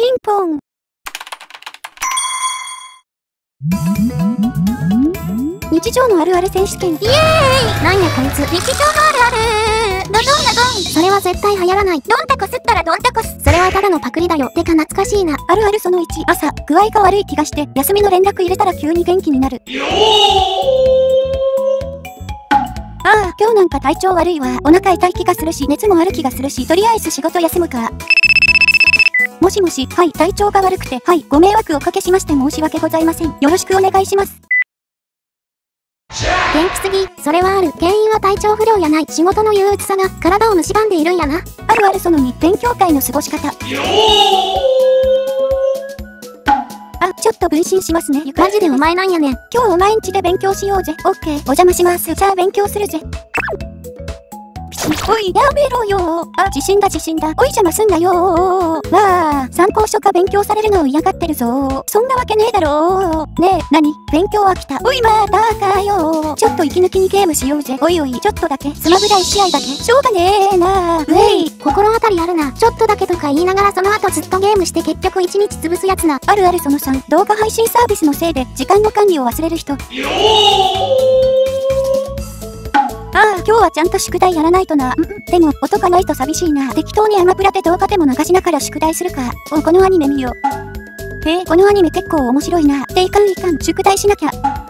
ピンポン。日常のあるある選手権。イエーイ。なんやこいつ。日常のあるある。ドドンドドン。それは絶対流行らない。ドンタコすったらドンタコす。それはただのパクリだよ。てか懐かしいな。あるあるその1。朝具合が悪い気がして休みの連絡入れたら急に元気になる。ああ今日なんか体調悪いわ。お腹痛い気がするし熱もある気がするし、とりあえず仕事休むか。もしもし、はい、体調が悪くて、はい、ご迷惑おかけしまして申し訳ございません。よろしくお願いします。元気すぎ、それはある。原因は体調不良やない。仕事の憂鬱さが体を蝕んでいるんやな。あるあるその2、勉強会の過ごし方。あ、ちょっと分身しますね。マジでお前なんやねん。今日お前んちで勉強しようぜ。オッケー、お邪魔します。じゃあ勉強するぜ。おい、やめろよ。あ、地震だ地震だ。おい、邪魔すんなよ。わあ、参考書が勉強されるのを嫌がってるぞ。そんなわけねえだろ。ねえ、何？勉強飽きた。おい、またかよ。ちょっと息抜きにゲームしようぜ。おいおい、ちょっとだけ。スマブラ1試合だけ。しょうがねえな。ウェイ、心当たりあるな。ちょっとだけとか言いながらその後ずっとゲームして結局1日潰すやつな。あるあるその3。動画配信サービスのせいで時間の管理を忘れる人。ああ今日はちゃんと宿題やらないとな。でも音がないと寂しいな。適当にアマプラで動画でも流しながら宿題するか。お、このアニメ見よう。へえ、このアニメ結構面白いな。っていかんいかん、宿題しなきゃ。あ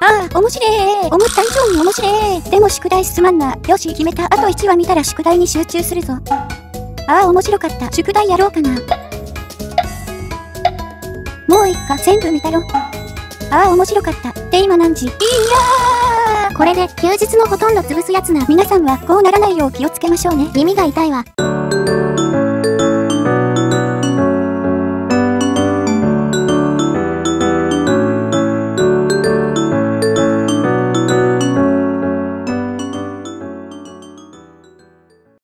あ面白え。思った以上に面白え。でも宿題進まんな。よし決めた。あと1話見たら宿題に集中するぞ。ああ面白かった。宿題やろうかな。もういっか、全部見たよ。ああ面白かった。って今何時？いやー、これで休日のほとんど潰すやつな。皆さんはこうならないよう気をつけましょうね。耳が痛いわ。